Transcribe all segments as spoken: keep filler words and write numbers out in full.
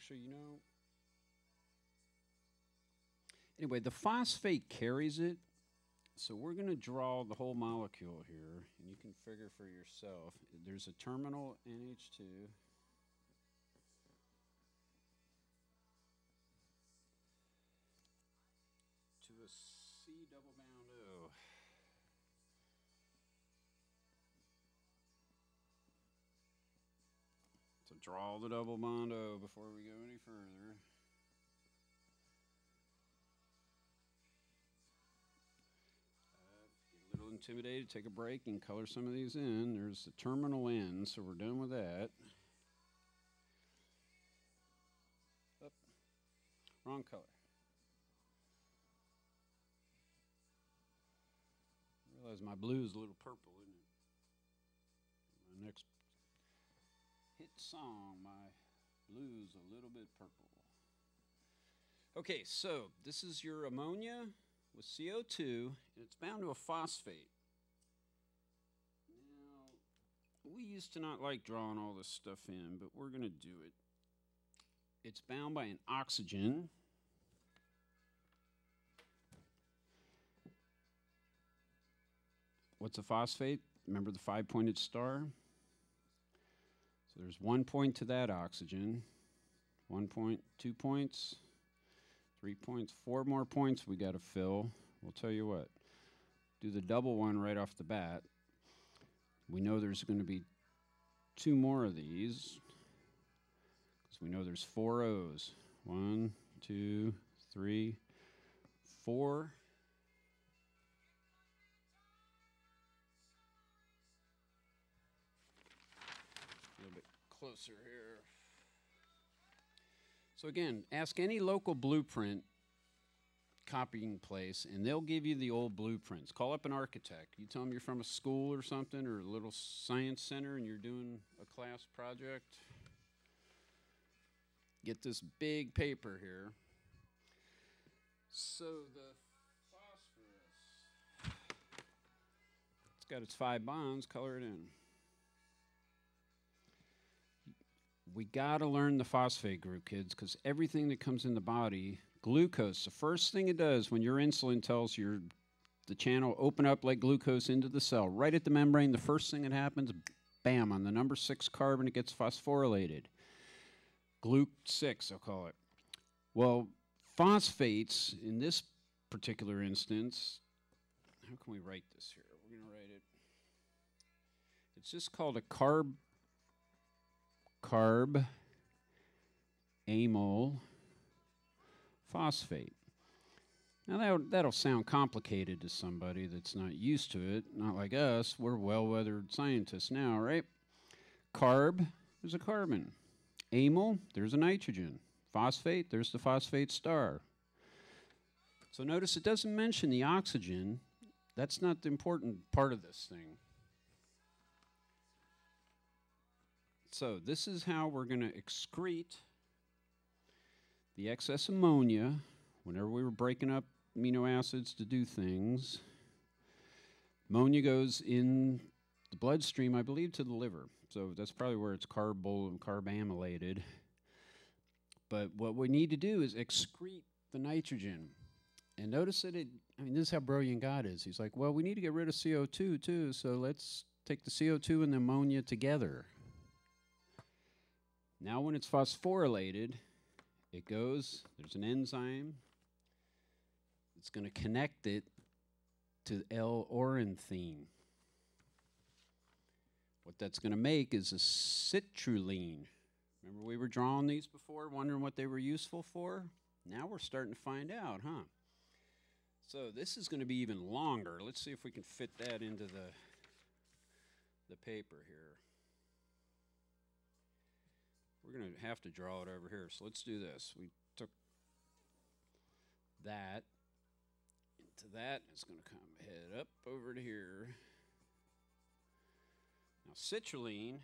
actually, you know. Anyway, the phosphate carries it. So we're going to draw the whole molecule here, and you can figure for yourself. There's a terminal N H two. To a C double bound O. So draw the double bond O before we go any further. Uh, get a little intimidated, take a break and color some of these in. There's the terminal N, so we're done with that. Up, wrong color. I realize my blue is a little purple, isn't it? My next hit song, my blue's a little bit purple. Okay, so this is your ammonia with C O two, and it's bound to a phosphate. Now, we used to not like drawing all this stuff in, but we're going to do it. It's bound by an oxygen. What's a phosphate? Remember the five-pointed star? So there's one point to that oxygen, one point, two points, three points, four more points we got to fill. We'll tell you what, do the double one right off the bat. We know there's going to be two more of these because we know there's four O's. One, two, three, four. A little bit closer here. So again, ask any local blueprint copying place, and they'll give you the old blueprints. Call up an architect. You tell them you're from a school or something, or a little science center, and you're doing a class project. Get this big paper here. So the phosphorus, it's got its five bonds. Color it in. We got to learn the phosphate group, kids, because everything that comes in the body, glucose, the first thing it does when your insulin tells your the channel, open up, let glucose into the cell, right at the membrane, the first thing that happens, bam, on the number six carbon, it gets phosphorylated. Gluc six, I'll call it. Well, phosphates, in this particular instance, how can we write this here? We're going to write it. It's just called a carb... carbamyl phosphate. Now that, that'll sound complicated to somebody that's not used to it, not like us. We're well-weathered scientists now, right? Carb, there's a carbon. Amyl, there's a nitrogen. Phosphate, there's the phosphate star. So notice it doesn't mention the oxygen. That's not the important part of this thing. So this is how we're going to excrete the excess ammonia whenever we were breaking up amino acids to do things. Ammonia goes in the bloodstream, I believe, to the liver. So that's probably where it's carbol carbamylated. But what we need to do is excrete the nitrogen. And notice that it, I mean, this is how brilliant God is. He's like, well, we need to get rid of C O two too, so let's take the C O two and the ammonia together. Now when it's phosphorylated, it goes, there's an enzyme that's going to connect it to L ornithine. What that's going to make is a citrulline. Remember we were drawing these before, wondering what they were useful for? Now we're starting to find out, huh? So this is going to be even longer. Let's see if we can fit that into the, the paper here. We're going to have to draw it over here, so let's do this. We took that into that, and it's going to come head up over to here. Now citrulline,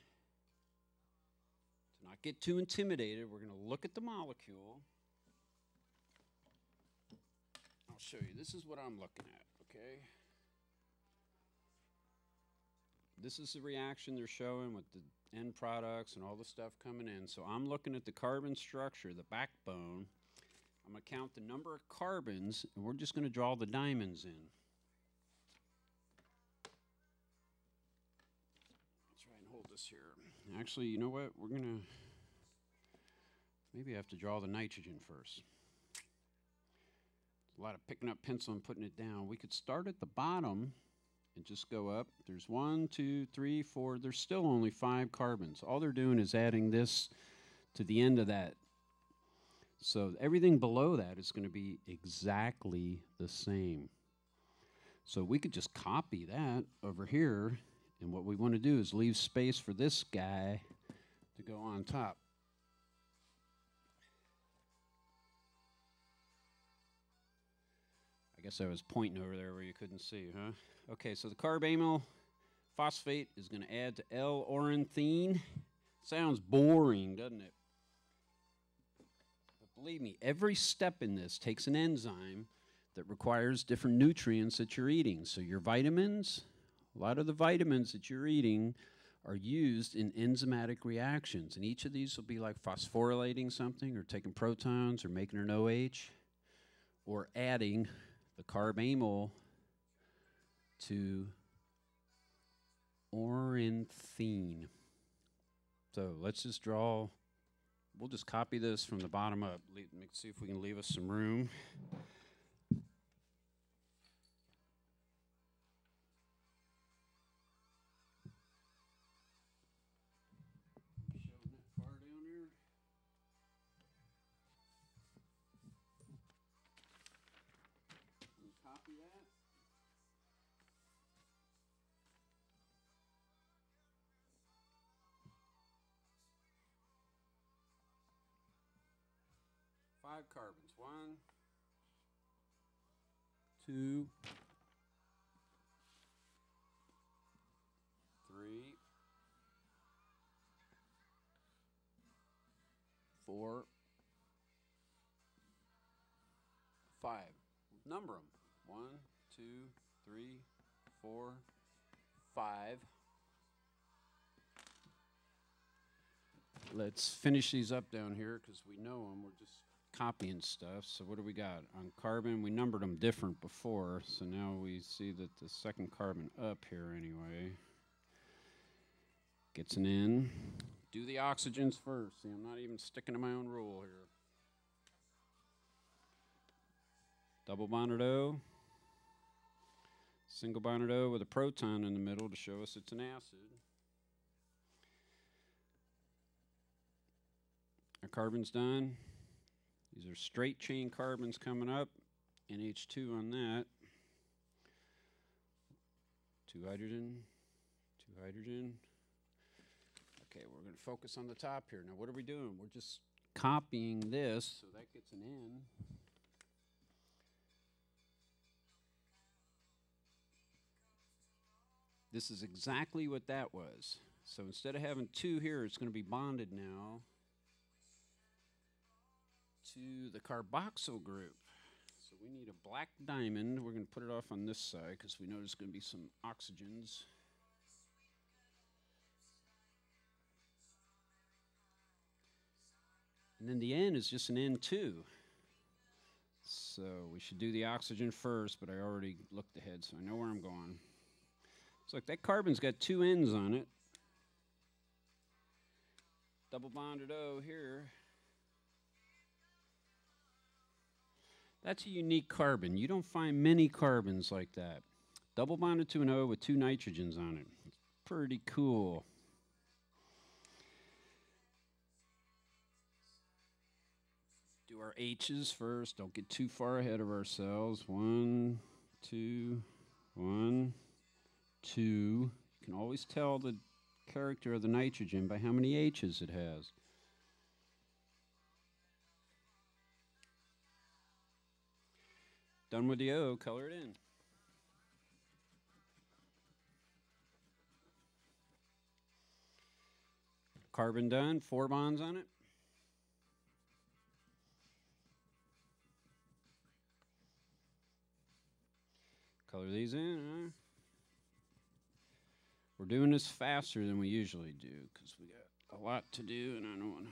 to not get too intimidated, we're going to look at the molecule. I'll show you. This is what I'm looking at, okay? This is the reaction they're showing with the end products and all the stuff coming in. So I'm looking at the carbon structure, the backbone. I'm going to count the number of carbons, and we're just going to draw the diamonds in. Let's try and hold this here. Actually, you know what? We're going to maybe have to draw the nitrogen first. There's a lot of picking up pencil and putting it down. We could start at the bottom and just go up. There's one, two, three, four. There's still only five carbons. All they're doing is adding this to the end of that. So everything below that is going to be exactly the same. So we could just copy that over here. And what we want to do is leave space for this guy to go on top. I guess I was pointing over there where you couldn't see, huh? Okay, so the carbamyl phosphate is going to add to L ornithine. Sounds boring, doesn't it? Believe me, every step in this takes an enzyme that requires different nutrients that you're eating. So your vitamins, a lot of the vitamins that you're eating are used in enzymatic reactions. And each of these will be like phosphorylating something or taking protons or making an O H or adding the carbamyl to ornithine. So let's just draw. We'll just copy this from the bottom up. Let's see if we can leave us some room. Shoving that far down here. Copy that. Five carbons. One, two, three, four, five. Number them. One, two, three, four, five. Let's finish these up down here because we know them. We're just copying stuff. So what do we got? On carbon, we numbered them different before, so now we see that the second carbon up here anyway gets an N. Do the oxygens first. See, I'm not even sticking to my own rule here. Double bonded O. Single bonded O with a proton in the middle to show us it's an acid. Our carbon's done. These are straight chain carbons coming up, N H two on that, two hydrogen, two hydrogen. Okay, we're going to focus on the top here. Now what are we doing? We're just copying this, so that gets an N. This is exactly what that was. So instead of having two here, it's going to be bonded now to the carboxyl group. So we need a black diamond. We're going to put it off on this side because we know there's going to be some oxygens. And then the N is just an N two. So we should do the oxygen first, but I already looked ahead, so I know where I'm going. So look, that carbon's got two N's on it. Double bonded O here. That's a unique carbon. You don't find many carbons like that. Double bonded to an O with two nitrogens on it. It's pretty cool. Do our H's first. Don't get too far ahead of ourselves. One, two, one, two. You can always tell the character of the nitrogen by how many H's it has. Done with the O, color it in. Carbon done, four bonds on it. Color these in, huh? We're doing this faster than we usually do because we got a lot to do, and I don't want to